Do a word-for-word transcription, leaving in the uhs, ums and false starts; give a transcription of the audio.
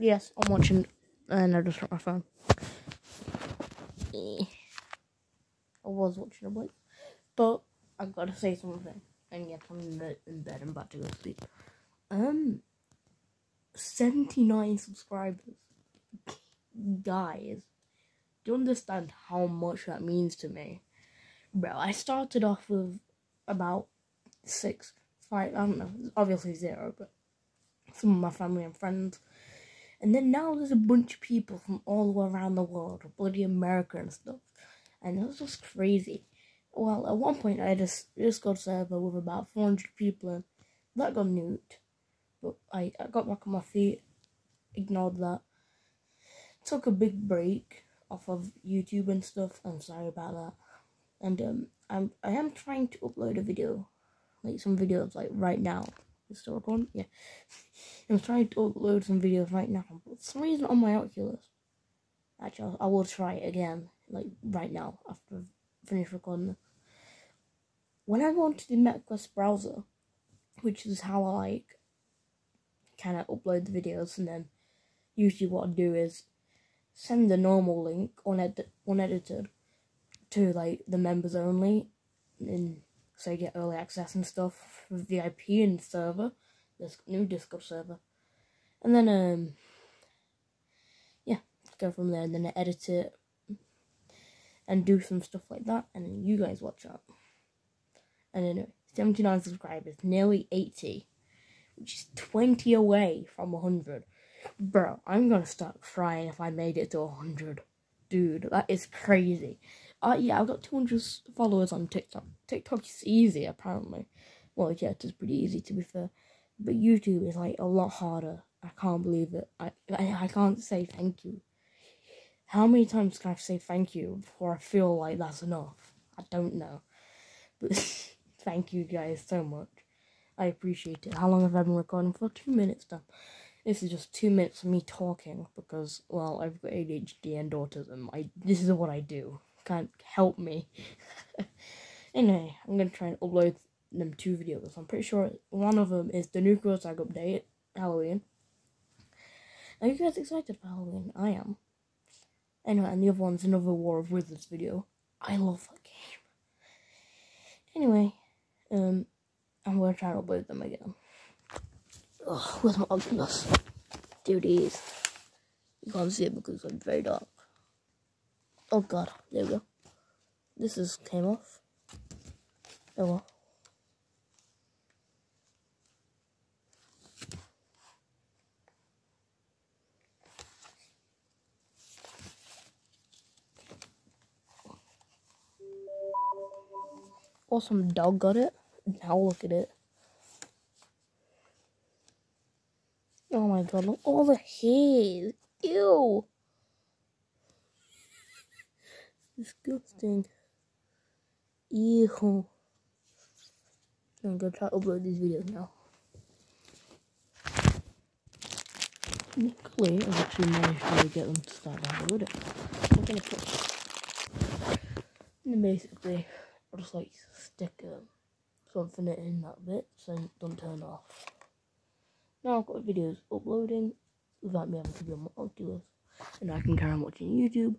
Yes, I'm watching. And I just dropped my phone. I was watching a blip. But I've got to say something. And yet I'm in bed. I'm about to go to sleep. Um, seventy-nine subscribers. Guys, do you understand how much that means to me? Bro, I started off with about six, five, I don't know, obviously zero, but some of my family and friends. And then now there's a bunch of people from all around the world, bloody America and stuff. And it was just crazy. Well, at one point I had a Discord server with about four hundred people in. That got nuked. But I, I got back on my feet, ignored that. Took a big break off of YouTube and stuff. I'm sorry about that. And um, I'm, I am trying to upload a video. Like some videos, like right now. It's still recording? Yeah. I'm trying to upload some videos right now. But for some reason on my Oculus. Actually, I will try it again. Like right now, after I finish recording. When I go onto the MetaQuest browser, which is how I like kind of upload the videos, and then usually what I do is send the normal link, uned unedited, to like the members only, and so you get early access and stuff for V I P and server, this new Discord server, and then um yeah, go from there, and then I edit it and do some stuff like that, and then you guys watch out. And anyway, seventy-nine subscribers, nearly eighty, which is twenty away from one hundred. Bro, I'm gonna start crying if I made it to one hundred. Dude, that is crazy. Uh, yeah, I've got two hundred followers on TikTok. TikTok is easy, apparently. Well, yeah, it is pretty easy, to be fair. But YouTube is, like, a lot harder. I can't believe it. I, I, I can't say thank you. How many times can I say thank you before I feel like that's enough? I don't know. But thank you guys so much. I appreciate it. How long have I been recording for? Two minutes now. This is just two minutes of me talking because, well, I've got A D H D and autism. I, this is what I do. Can't help me. Anyway, I'm going to try and upload them two videos. I'm pretty sure one of them is the new Gorilla Tag update, Halloween. Are you guys excited for Halloween? I am. Anyway, and the other one's another War of Wizards video. I love that game. Anyway, um, I'm going to try and upload them again. Oh, where's my Oculus? Dude, these. You can't see it because it's very dark. Oh god, there we go. This is came off. Oh well. Awesome dog got it. Now look at it. Oh my god, look, all the hairs. Ew. Disgusting. Ew. I'm gonna try to upload these videos now. Luckily, I've actually managed to get them to start downloading. I'm gonna put. And basically, I'll just like stick um, something in that bit so it don't turn off. Now I've got videos uploading without me having to be on my Oculus, and I can carry on watching YouTube.